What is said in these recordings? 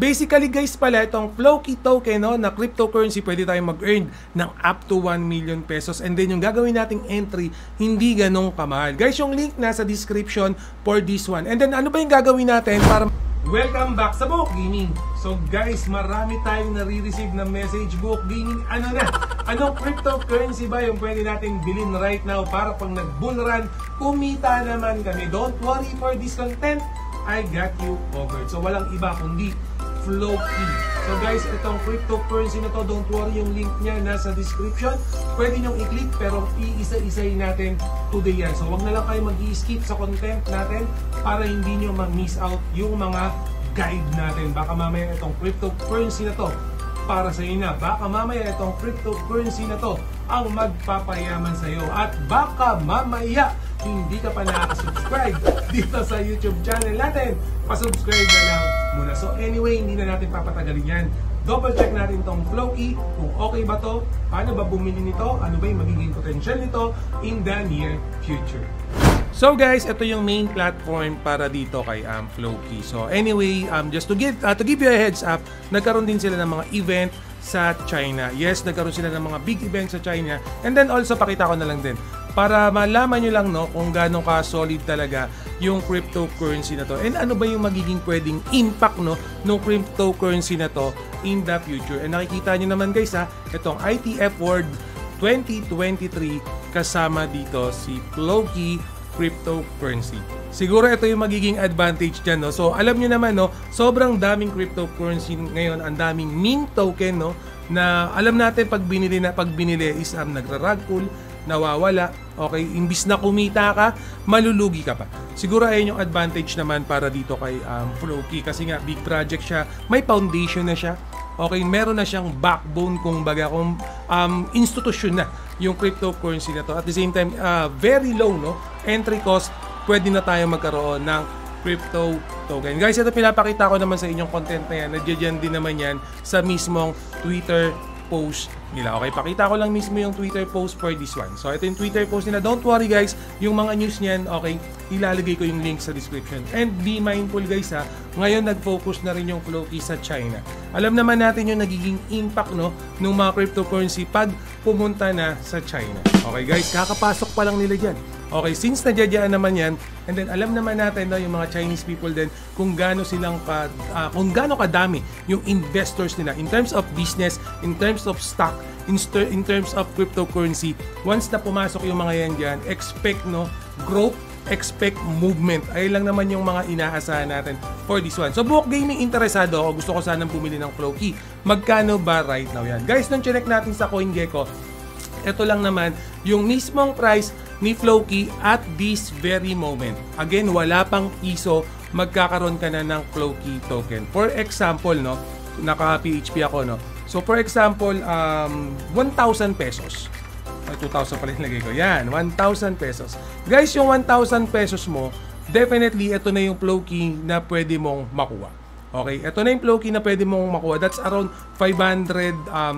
Basically guys pala itong Flowkey token no, na cryptocurrency, pwede tayong mag-earn ng up to 1 million pesos. And then yung gagawin nating entry, hindi ganong kamahal. Guys, yung link nasa description for this one. And then ano ba yung gagawin natin para... Welcome back sa Buhok Gaming. So guys, marami tayong nare-receive na message. Buhok Gaming, ano na? Anong cryptocurrency ba yung pwede natin bilhin right now para pag nag-bull run, kumita naman kami? Don't worry for this content, I got you covered. So walang iba kundi Flowkey. So guys, itong cryptocurrency na to, don't worry, yung link niya nasa description. Pwede niyong i-click pero iisa-isahin natin today yan. So wag na lang kayo mag-i-skip sa content natin para hindi niyo mag-miss out yung mga guide natin. Baka mamaya itong cryptocurrency na to para sa inyo na. Baka mamaya itong cryptocurrency na to ang magpapayaman sa iyo. At baka mamaya hindi ka pa nakasubscribe dito sa YouTube channel natin, pasubscribe na lang muna. So anyway, hindi na natin papatagalin yan. Double check natin tong Flowkey, kung okay ba to, paano ba bumili nito, ano ba yung magiging potential nito in the near future. So guys, ito yung main platform para dito kay Flowkey. So anyway, just to give you a heads up, nagkaroon din sila ng mga event sa China. Yes, nagkaroon sila ng mga big event sa China. And then also, pakita ko na lang din para malaman nyo lang no, kung gano'ng ka-solid talaga yung cryptocurrency na to. And ano ba yung magiging pwedeng impact no, ng cryptocurrency na to in the future. And nakikita nyo naman guys ha, itong ITF World 2023 kasama dito si Flowkey cryptocurrency. Siguro ito yung magiging advantage dyan. No? So alam nyo naman, no, sobrang daming cryptocurrency ngayon, ang daming meme token no, na alam natin pag binili is nagra-rug pull, nawawala, okay, imbis na kumita ka, malulugi ka pa. Siguro ayun yung advantage naman para dito kay Flowkey kasi nga big project siya, may foundation na siya, okay, meron na siyang backbone kung baga, kung institution na yung cryptocurrency na to. At the same time, very low no, entry cost, pwede na tayo magkaroon ng crypto token. Guys, ito pinapakita ko naman sa inyong content na yan, nandiyan din naman yan sa mismong Twitter post nila. Okay, pakita ko lang mismo yung Twitter post for this one. So, ito yung Twitter post nila. Don't worry guys, yung mga news niyan, okay, ilalagay ko yung link sa description. And be mindful guys ha, ngayon nag-focus na rin yung Flowkey sa China. Alam naman natin yung nagiging impact no, ng mga cryptocurrency pag pumunta na sa China. Okay guys, kakapasok pa lang nila dyan. Okay, since nadyadyan naman yan, and then alam naman natin daw yung mga Chinese people din kung gaano silang kadami yung investors nila in terms of business, in terms of stock, in terms of cryptocurrency. Once na pumasok yung mga yan dyan, expect no, growth, expect movement. Ay lang naman yung mga inaasahan natin for this one. So Buhok Gaming, interesado ako, gusto ko sanang bumili ng Flowkey. Magkano ba right now yan? Guys, nung check natin sa CoinGecko, ito lang naman yung mismong price ni Flowkey at this very moment. Again, wala pang piso, magkakaroon ka na ng Flowkey token. For example, no, naka-PHP ako, no. So for example, 1,000 pesos. 2,000 pala yung lagay ko. Yan, 1,000 pesos. Guys, yung 1,000 pesos mo, definitely, ito na yung Flowkey na pwede mong makuha. Okay, ito na yung Flowkey na pwede mong makuha. That's around 500,000 500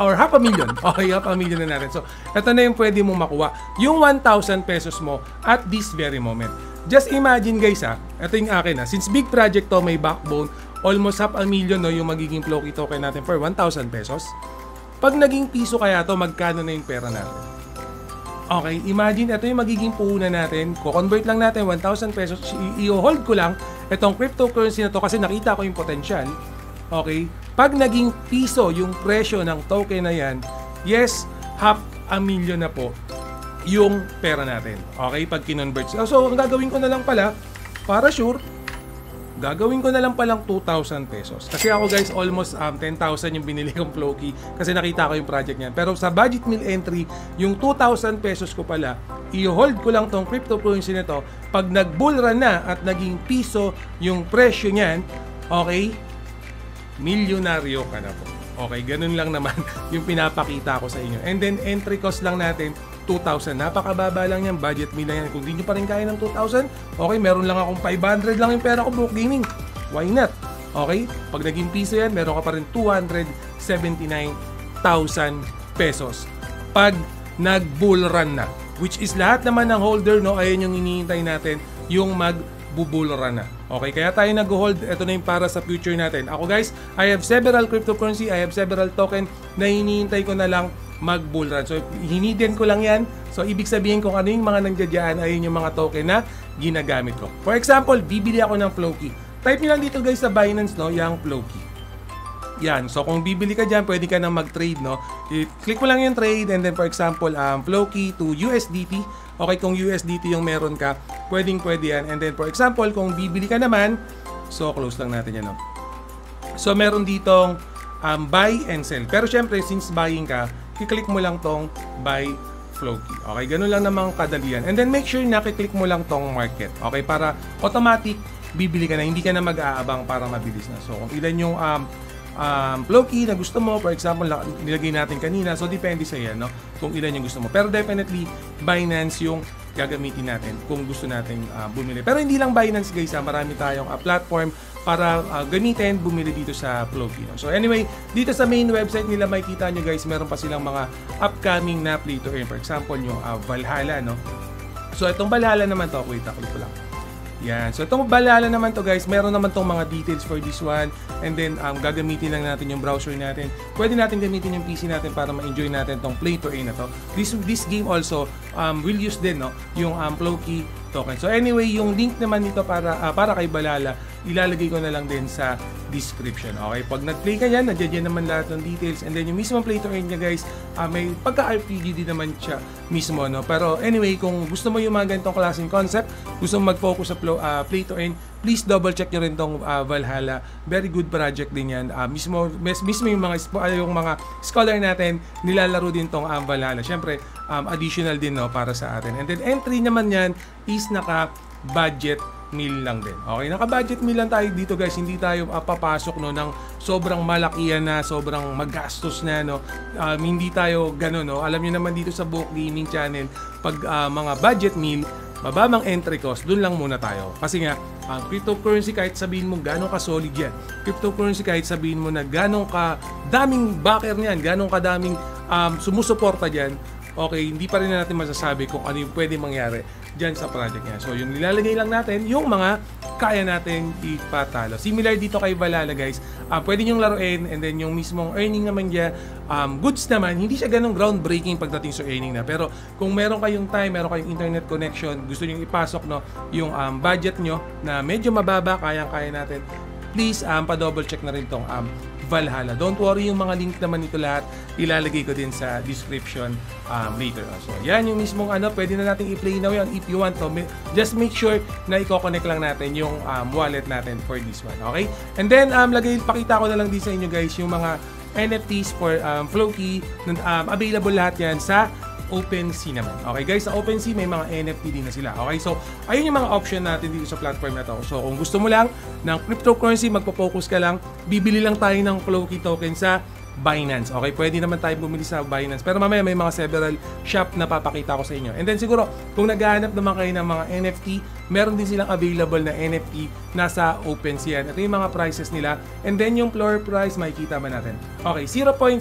or half a million. Okay, half a million na natin. So, ito na yung pwede mong makuha. Yung 1,000 pesos mo at this very moment. Just imagine guys ha, ito yung akin ha. Since big project to, may backbone, almost half a million no, yung magiging Flowkey token natin for 1,000 pesos. Pag naging piso kaya to, magkano na yung pera natin? Okay, imagine ito yung magiging puhunan natin. Ko-convert lang natin 1,000 pesos. I-hold ko lang itong cryptocurrency na to kasi nakita ko yung potential. Okay, pag naging piso yung presyo ng token na yan, yes, half a million na po yung pera natin. Okay, pag kinonvert. So, ang gagawin ko na lang pala, para sure, gagawin ko na lang palang 2,000 pesos. Kasi ako guys, almost 10,000 yung binili kong Flowkey kasi nakita ko yung project niyan. Pero sa budget meal entry, yung 2,000 pesos ko pala, i-hold ko lang tong cryptocurrency na to. Pag nag-bull run na at naging piso yung presyo niyan, okay, milyonaryo ka na po. Okay, ganun lang naman yung pinapakita ko sa inyo. And then entry cost lang natin, 2,000. Napakababa lang yan. Budget meal na yan. Kung di nyo pa rin kaya ng 2,000, okay, meron lang akong 500 lang yung pera ko, Buhok Gaming. Why not? Okay? Pag naging piso yan, meron ka pa rin 279,000 pesos. Pag nag-bull run na. Which is lahat naman ng holder, no? Ayan yung hinihintay natin, yung mag bubulora na. Okay, kaya tayo nag-hold. Ito na yung para sa future natin. Ako guys, I have several cryptocurrency, I have several token na hinihintay ko na lang mag-bull run. So, hinidin ko lang yan. So, ibig sabihin kung ano yung mga nandiyadyaan, ayun yung mga token na ginagamit ko. For example, bibili ako ng Flowkey. Type nyo lang dito guys sa Binance, no, yung Flowkey. Yan. So, kung bibili ka dyan, pwede ka nang mag-trade, no. I-click mo lang yung trade and then for example, Flowkey to USDT. Okay, kung USDT yung meron ka, pwedeng-pwede yan. And then for example, kung bibili ka naman, so, close lang natin yan, no. So, meron ditong buy and sell. Pero syempre, since buying ka, i-click mo lang tong buy Flowkey. Okay, ganun lang namang kadalian. And then make sure na i-click mo lang tong market. Okay, para automatic bibili ka na. Hindi ka na mag-aabang para mabilis na. So, kung ilan yung Flowkey na gusto mo, for example, nilagay natin kanina. So, depende sa yan, no? Kung ilan yung gusto mo. Pero definitely, Binance yung gagamitin natin kung gusto natin bumili. Pero hindi lang Binance guys, marami tayong platform para gamitin, bumili dito sa Flowkey. No? So anyway, dito sa main website nila makikita nyo guys, meron pa silang mga upcoming na play to earn. For example, yung Valhalla, no? So itong Valhalla naman to, wait ko lang. Yan. So itong Valhalla naman to guys, meron naman tong mga details for this one. And then gagamitin lang natin yung browser natin. Pwede natin gamitin yung PC natin para ma-enjoy natin tong play to earn na to. This game also will use din, no, yung Flowkey token. So anyway, yung link naman nito para kay Valhalla, ilalagay ko na lang din sa description. Okay, pag nag-play ka yan, nandiyan naman lahat ng details. And then yung mismo play to earn niya guys, may pagka-RPG din naman siya mismo, no? Pero anyway, kung gusto mo yung mga ganitong klaseng concept, gusto mo mag-focus sa play to earn, please double check nyo rin tong Valhalla. Very good project din yan. Mismo yung mga scholar natin, nilalaro din tong Valhalla. Siyempre, additional din, no, para sa atin. And then entry naman yan is naka-budget meal lang din. Okay, naka-budget meal lang tayo dito guys. Hindi tayo papasok, no, ng sobrang malakihan na, sobrang magastos na, no. Hindi tayo gano'n, no. Alam nyo naman dito sa Book Gaming Channel, pag mga budget meal, mababang entry cost, dun lang muna tayo. Kasi nga, cryptocurrency kahit sabihin mo gano'ng ka-solid yan. Cryptocurrency kahit sabihin mo na gano'ng ka-daming backer niyan, gano'ng ka-daming sumusuporta dyan, okay, hindi pa rin natin masasabi kung ano yung pwede mangyari dyan sa project niya. So, yung nilalagay lang natin, yung mga kaya natin ipatalo. Similar dito kay Valhalla guys, pwede nyong laruin and then yung mismong earning naman niya, goods naman, hindi siya ganong groundbreaking pagdating sa earning na. Pero kung meron kayong time, meron kayong internet connection, gusto nyong ipasok, no, yung budget nyo na medyo mababa, kaya natin, please pa-double check na rin tong Valhalla. Don't worry, yung mga link naman nito lahat, ilalagay ko din sa description later. So, yan yung mismong ano, pwede na natin i-play now yan if you want to. Just make sure na i-coconnect lang natin yung wallet natin for this one. Okay? And then, pakita ko na lang din sa inyo guys, yung mga NFTs for Flowkey. Available lahat yan sa OpenSea naman. Okay guys, sa OpenSea may mga NFT din na sila. Okay, so ayun yung mga option natin dito sa platform na to. So kung gusto mo lang ng cryptocurrency, magpo-focus ka lang, bibili lang tayo ng Flowkey token sa Binance. Okay, pwede naman tayo bumili sa Binance. Pero mamaya may mga several shop na papakita ko sa inyo. And then siguro, kung naghahanap naman kayo ng mga NFT, meron din silang available na NFT nasa OpenSea. Ito yung mga prices nila. And then yung floor price, makikita ba natin? Okay, 0.03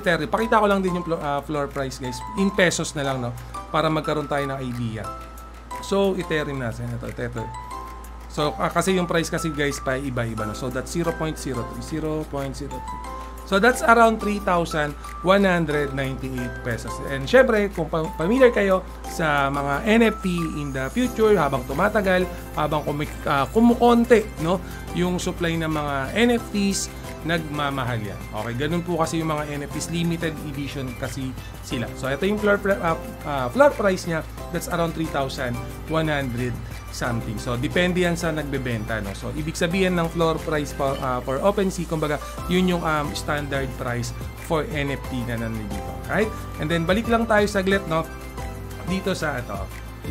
Ethereum. Pakita ko lang din yung floor price guys. In pesos na lang, no? Para magkaroon tayo ng idea. So, Ethereum natin. Ito, Ethereum. So, kasi yung price kasi guys, pa iba-iba, no? So, that's 0.03. 0.03. So that's around 3,198 pesos. And syempre, kung familiar kayo sa mga NFT in the future, habang tumatagal, habang kumukonte, no, yung supply ng mga NFTs, nagmamahal yan. Okay, ganun po kasi yung mga NFTs, limited edition kasi sila. So ito yung floor price niya, that's around 3,100 something. So depende yan sa nagbebenta, no. So ibig sabihin ng floor price for OpenSea, kumbaga yun yung standard price for NFT na nandito, right? And then balik lang tayo saglit, no, dito sa ito,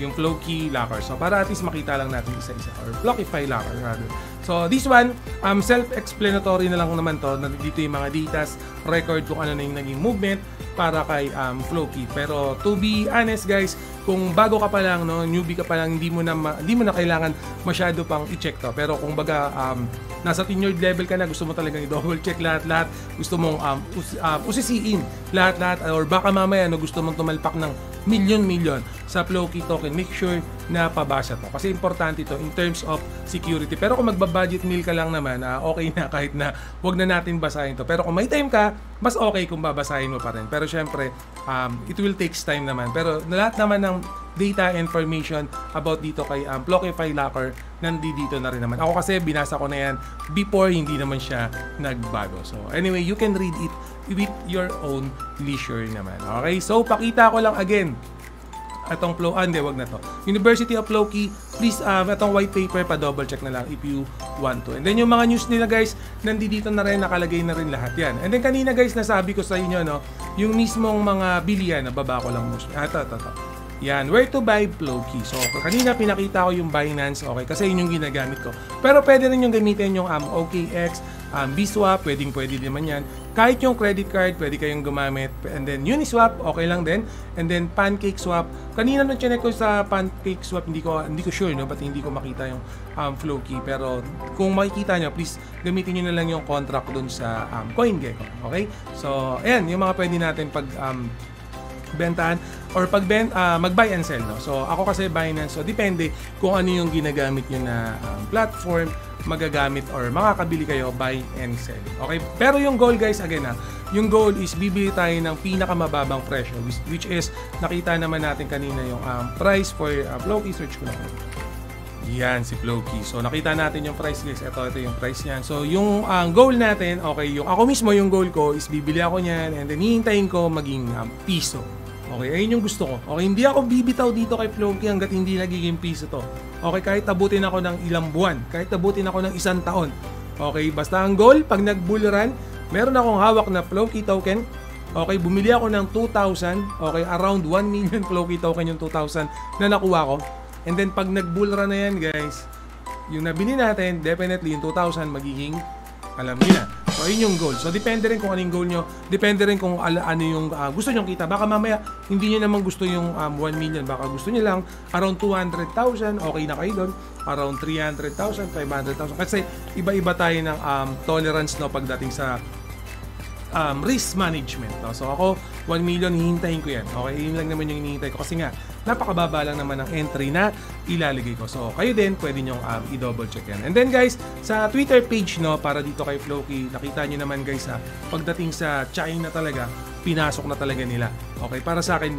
yung Flowkey Locker. So para at least makita lang natin isa-isa, or Flowkey Locker rather. So this one, self-explanatory na lang naman to. Dito yung mga datas, record kung ano na yung naging movement para kay Flowkey. Pero to be honest guys, kung bago ka pa lang, no, newbie ka pa lang, hindi mo na kailangan masyado pang i-check to. Pero kung baga nasa tenured level ka na, gusto mo talagang i-double check lahat-lahat, gusto mong usisiin lahat-lahat, or baka mamaya, no, gusto mong tumalpak ng milyon-milyon sa Floki token. Make sure na pabasa to kasi importante ito in terms of security. Pero kung magbabudget meal ka lang naman, okay na kahit na wag na natin basahin to. Pero kung may time ka, mas okay kung babasahin mo pa rin. Pero syempre, it will takes time naman. Pero lahat naman ng data information about dito kay Flockify Locker nandito na rin naman. Ako kasi binasa ko na yan before, hindi naman siya nagbago. So anyway, you can read it with your own leisure naman. Okay, so pakita ko lang again atong flow, wag na to. University of Floki, please, atong white paper, pa-double check na lang if you want to. And then yung mga news nila guys, nandito na rin, nakalagay na rin lahat yan. And then kanina guys, nasabi ko sa inyo, no, yung mismong mga bilihan, nababa ko lang mostly. Yan, where to buy Floki. So kanina pinakita ko yung Binance, okay, kasi yun yung ginagamit ko. Pero pwede rin yung gamitin yung OKX, BSwap, pwede naman yan. Kahit yung credit card, pwede kayong gumamit. And then Uniswap, okay lang din. And then PancakeSwap. Kanina nung chinek ko sa PancakeSwap, hindi ko sure, no, but hindi ko makita yung Floki. Pero kung makikita nyo, please gamitin nyo na lang yung contract dun sa CoinGecko. Okay? So ayan, yung mga pwede natin pag bentahan or mag-buy and sell, no? So ako kasi Binance, so depende kung ano yung ginagamit nyo na platform, magagamit or makakabili kayo buy and sell. Okay, pero yung goal guys, again ha, yung goal is bibili tayo ng pinakamababang presyo, which is nakita naman natin kanina yung price for Floki. Search ko na yan si Floki. So nakita natin yung price guys. Ito yung price niyan. So yung goal natin, okay, yung ako mismo, yung goal ko is bibili ako niyan and then hihintayin ko maging piso. Okay, ayun yung gusto ko. Okay, hindi ako bibitaw dito kay Floki hanggat hindi nagiging piso to. Okay, kahit tabutin ako ng ilang buwan, kahit tabutin ako ng isang taon. Okay, basta ang goal, pag nag-bull run, meron akong hawak na Floki token. Okay, bumili ako ng 2,000. Okay, around 1 million Floki token yung 2,000 na nakuha ko. And then pag nag-bull run na yan guys, yung nabili natin, definitely yung 2,000 magiging, alam nyo na. So ayun yung goal. So depende rin kung ano yung goal nyo. Depende rin kung ano yung gusto nyong kita. Baka mamaya hindi nyo naman gusto yung 1 million. Baka gusto nyo lang around 200,000. Okay na kayo doon. Around 300,000, 500,000. Kasi iba-iba tayo ng tolerance, no, pagdating sa risk management, no? So ako 1 million, hihintayin ko yan. Okay, yun lang naman yung hinihintay ko kasi nga napakababa lang naman ang entry na ilalagay ko. So kayo din pwede nyong i-double check yan. And then guys, sa Twitter page, no, para dito kay Floki, nakita nyo naman guys ha, pagdating sa China talaga, pinasok na talaga nila. Okay, para sa akin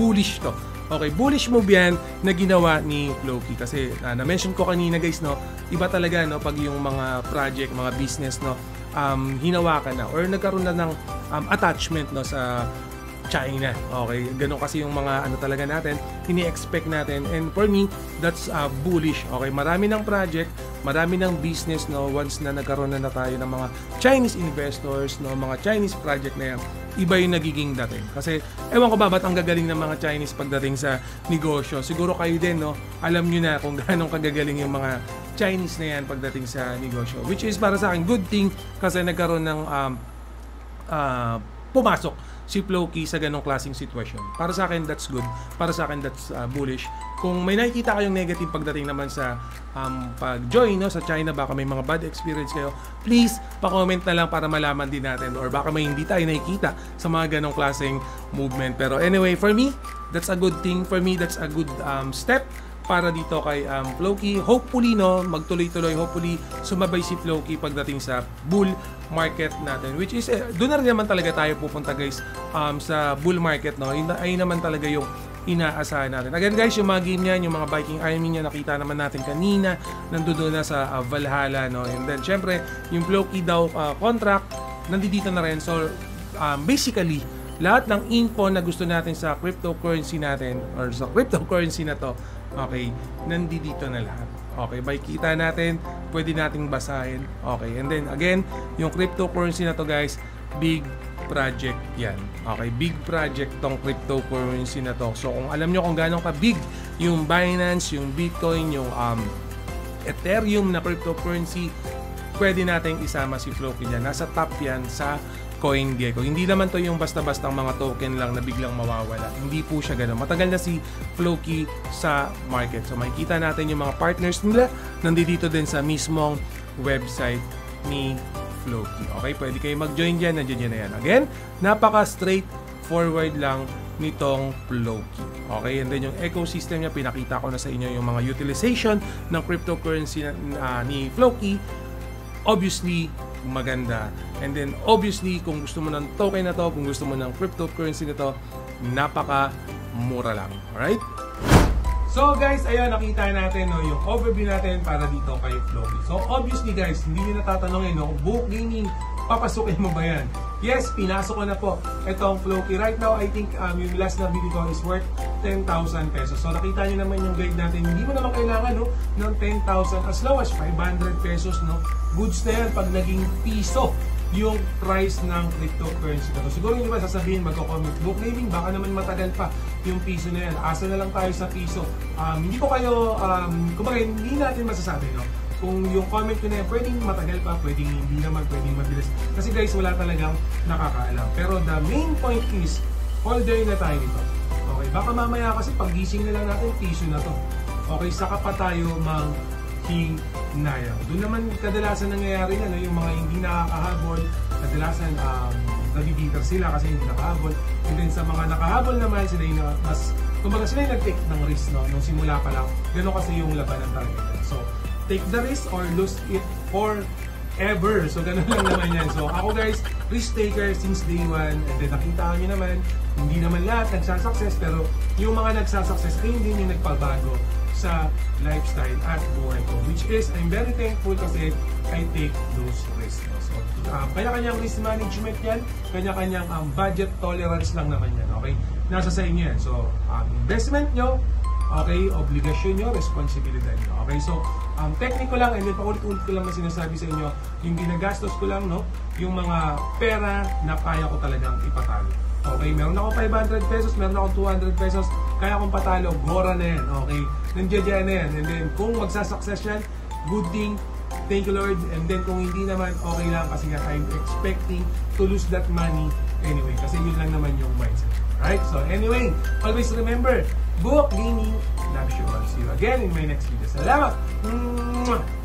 bullish to. Okay, bullish move yan na ginawa ni Floki kasi na-mention ko kanina guys, no, iba talaga, no, pag yung mga project, mga business, no, hinawakan na or nagkaroon na ng attachment, no, sa China. Okay, ganun kasi yung mga ano talaga natin, ini-expect natin, and for me, that's bullish. Okay, marami ng project, marami ng business, no, once na nagkaroon na tayo ng mga Chinese investors, no, mga Chinese project na yan, iba yung nagiging dating. Kasi ewan ko ba, ba't ang gagaling ng mga Chinese pagdating sa negosyo? Siguro kayo din, no, alam nyo na kung gaano kagagaling yung mga Chinese na yan pagdating sa negosyo, which is para sa akin good thing kasi nagkaroon ng pumasok si Floki sa ganong klaseng situation. Para sa akin, that's good. Para sa akin, that's bullish. Kung may nakikita kayong negative pagdating naman sa pag-join, no, sa China, baka may mga bad experience kayo, please, pa-comment na lang para malaman din natin, or baka may hindi tayo nakikita sa mga ganong klaseng movement. Pero anyway, for me, that's a good thing. For me, that's a good step para dito kay Floki. Hopefully, no, magtuloy-tuloy, hopefully sumabay si Floki pagdating sa bull market natin, which is doon na rin naman talaga tayo pupunta guys sa bull market, no. Ay naman talaga yung inaasahan natin. Again guys, yung mga game niyan, yung mga Viking Army niya, nakita naman natin kanina, nandoon na sa Valhalla, no. And then syempre yung Floki daw contract nandito na rin. So basically lahat ng info na gusto natin sa cryptocurrency natin or sa cryptocurrency na to, okay, nandito na lahat. Okay, makikita natin, pwede nating basahin. Okay, and then again, yung cryptocurrency na to guys, big project yan. Okay, big project tong cryptocurrency na to. So kung alam nyo kung gano'ng ka-big yung Binance, yung Bitcoin, yung Ethereum na cryptocurrency, pwede nating isama si Floki dyan. Nasa top yan sa CoinGecko. Hindi naman to yung basta-basta mga token lang na biglang mawawala. Hindi po siya gano'n. Matagal na si Floki sa market. So makikita natin yung mga partners nila nandito din sa mismong website ni Floki. Okay, pwede kayo mag-join dyan. Nandiyan na yan. Again, napaka-straightforward lang nitong Floki. Okay, and then yung ecosystem niya, pinakita ko na sa inyo yung mga utilization ng cryptocurrency ni Floki. Obviously, maganda. And then, obviously, kung gusto mo ng token na to, kung gusto mo ng cryptocurrency na to, napaka-mura lang. Alright? So guys, ayan, nakita natin no, yung overview natin para dito kay Floki. So obviously guys, hindi nyo natatanong no, Book Gaming, papasukin mo ba yan? Yes, pinasok ko na po itong Floki. Right now, I think yung last na video ko is worth 10,000 pesos. So nakita nyo naman yung guide natin. Hindi mo naman kailangan no, ng 10,000 as low as 500 pesos. No? Goods na yan pag naging piso yung price ng cryptocurrency na to. Siguro yung iba sasabihin, magko-comment, Book Gaming, baka naman matagal pa yung piso na yan. Asa na lang tayo sa piso. Hindi ko kayo, kumbaga hindi natin masasabi, no? Kung yung comment ko na yan, pwedeng matagal pa, pwedeng hindi naman, pwedeng mabilis. Kasi guys, wala talagang nakakaalam. Pero the main point is, holder na tayo nito. Okay, baka mamaya kasi paggising na lang natin, piso na to. Okay, saka pa tayo mang hinayaw. Doon naman kadalasan nangyayari na no, yung mga hindi nakakahabol, kadalasan nabibiter sila kasi hindi nakahabol. And then sa mga nakahabol naman, sila yung mas, kumbaga sila yung nag-take ng risk no, nung simula pa lang. Gano'n kasi yung laban ng target. So, take the risk or lose it forever. So, gano'n lang naman yan. So, ako guys, risk taker since day one. And then nakita nyo naman, hindi naman lahat nagsasucess, pero yung mga nagsasucess, kayo din yung nagpabago sa lifestyle at buhay ko, which is I'm very thankful kasi I take those risks. So, kanya-kanyang risk management yan, kanya-kanyang budget tolerance lang naman yan, okay? Nasa sa inyo yan. So, investment nyo, okay, obligasyon nyo, responsibilidad nyo, okay? So, technique ko lang, and then paulit-ulit ko lang na sinasabi sa inyo, yung ginagastos ko lang, no? Yung mga pera na kaya ko talagang ipatalo. Okay, meron ako 500 pesos, meron ako 200 pesos, kaya kong patalo, gora na yan, okay? Nandiyan na yan, and then kung magsasucess yan, good thing, thank you Lord, and then kung hindi naman, okay lang, kasi nga I'm expecting to lose that money anyway, kasi yun lang naman yung mindset, right? So anyway, always remember, Book Gaming loves you. I'll see you again in my next video. Salamat!